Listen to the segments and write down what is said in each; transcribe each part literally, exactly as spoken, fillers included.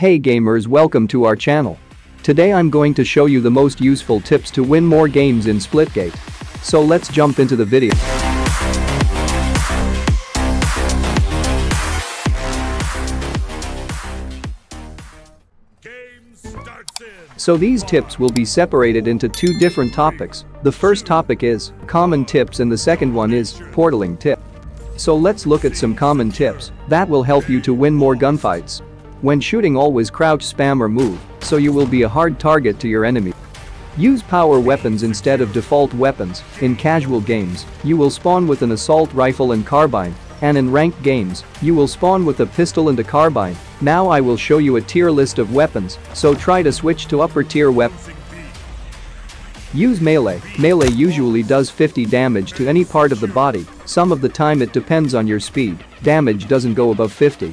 Hey gamers, welcome to our channel. Today I'm going to show you the most useful tips to win more games in Splitgate. So let's jump into the video. So these tips will be separated into two different topics. The first topic is common tips and the second one is portaling tip. So let's look at some common tips that will help you to win more gunfights. When shooting, always crouch, spam or move, so you will be a hard target to your enemy. Use power weapons instead of default weapons. In casual games, you will spawn with an assault rifle and carbine, and in ranked games, you will spawn with a pistol and a carbine. Now I will show you a tier list of weapons, so try to switch to upper tier weapons. Use melee. Melee usually does fifty damage to any part of the body, some of the time it depends on your speed, damage doesn't go above fifty.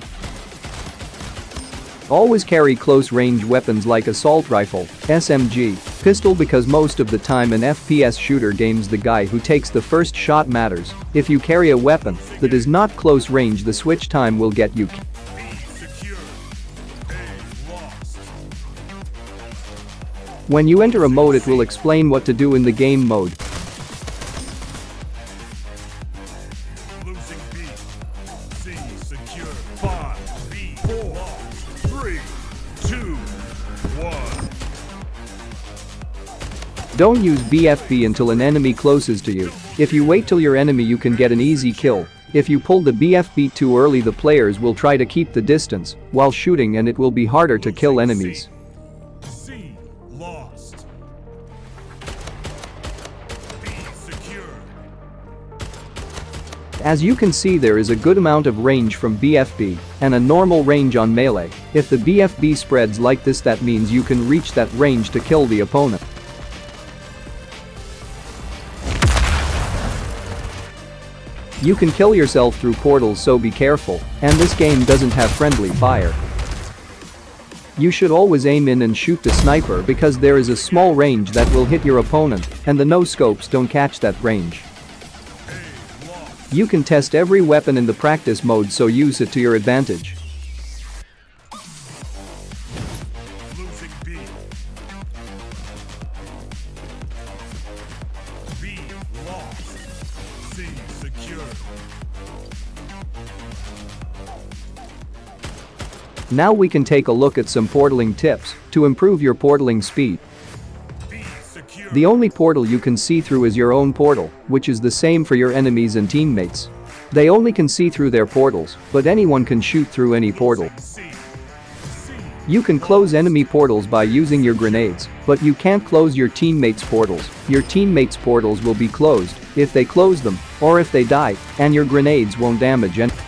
Always carry close-range weapons like assault rifle, S M G, pistol, because most of the time in F P S shooter games the guy who takes the first shot matters. If you carry a weapon that is not close range, the switch time will get you. When you enter a mode, it will explain what to do in the game mode. Don't use B F P until an enemy closes to you. If you wait till your enemy, you can get an easy kill. If you pull the B F P too early, the players will try to keep the distance while shooting and it will be harder to kill enemies. C lost. B secure. As you can see, there is a good amount of range from B F P and a normal range on melee. If the B F P spreads like this, that means you can reach that range to kill the opponent. You can kill yourself through portals, so be careful, and this game doesn't have friendly fire. You should always aim in and shoot the sniper because there is a small range that will hit your opponent and the no-scopes don't catch that range. You can test every weapon in the practice mode, so use it to your advantage. Now we can take a look at some portaling tips to improve your portaling speed. The only portal you can see through is your own portal, which is the same for your enemies and teammates. They only can see through their portals, but anyone can shoot through any portal. You can close enemy portals by using your grenades, but you can't close your teammates' portals. Your teammates' portals will be closed if they close them or if they die, and your grenades won't damage anything.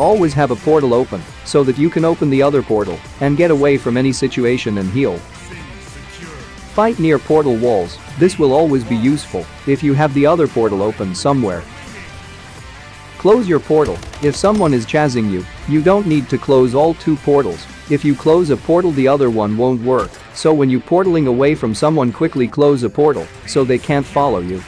Always have a portal open so that you can open the other portal and get away from any situation and heal. Fight near portal walls. This will always be useful if you have the other portal open somewhere. Close your portal. If someone is chasing you, you don't need to close all two portals. If you close a portal, the other one won't work, so when you portaling away from someone, quickly close a portal so they can't follow you.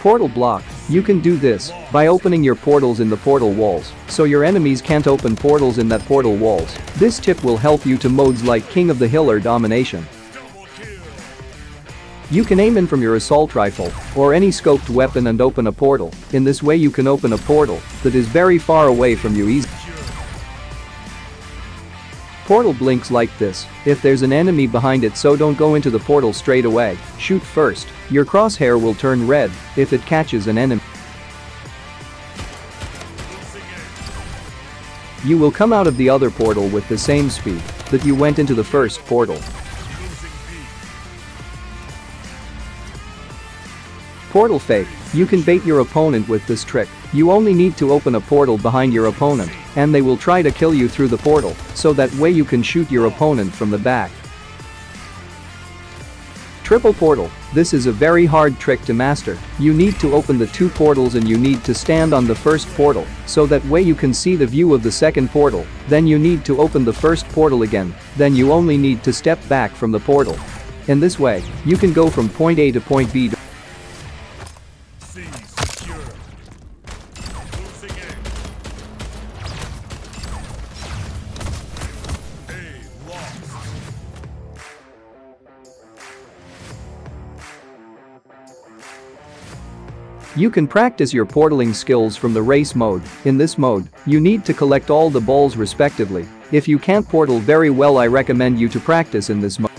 Portal block. You can do this by opening your portals in the portal walls, so your enemies can't open portals in that portal walls. This tip will help you to modes like King of the Hill or Domination. You can aim in from your assault rifle or any scoped weapon and open a portal. In this way you can open a portal that is very far away from you easily. Portal blinks like this if there's an enemy behind it, so don't go into the portal straight away, shoot first. Your crosshair will turn red if it catches an enemy. You will come out of the other portal with the same speed that you went into the first portal. Portal fake. You can bait your opponent with this trick. You only need to open a portal behind your opponent and they will try to kill you through the portal, so that way you can shoot your opponent from the back. Triple portal. This is a very hard trick to master. You need to open the two portals and you need to stand on the first portal, so that way you can see the view of the second portal, then you need to open the first portal again, then you only need to step back from the portal. In this way, you can go from point A to point B. You can practice your portaling skills from the race mode. In this mode, you need to collect all the balls respectively. If you can't portal very well, I recommend you to practice in this mode.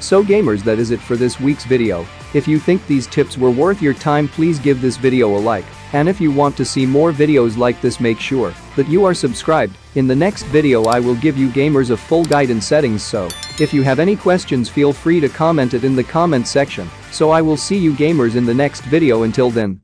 So gamers, that is it for this week's video. If you think these tips were worth your time, please give this video a like, and if you want to see more videos like this, make sure that you are subscribed. In the next video I will give you gamers a full guide in settings, so if you have any questions feel free to comment it in the comment section. So I will see you gamers in the next video. Until then.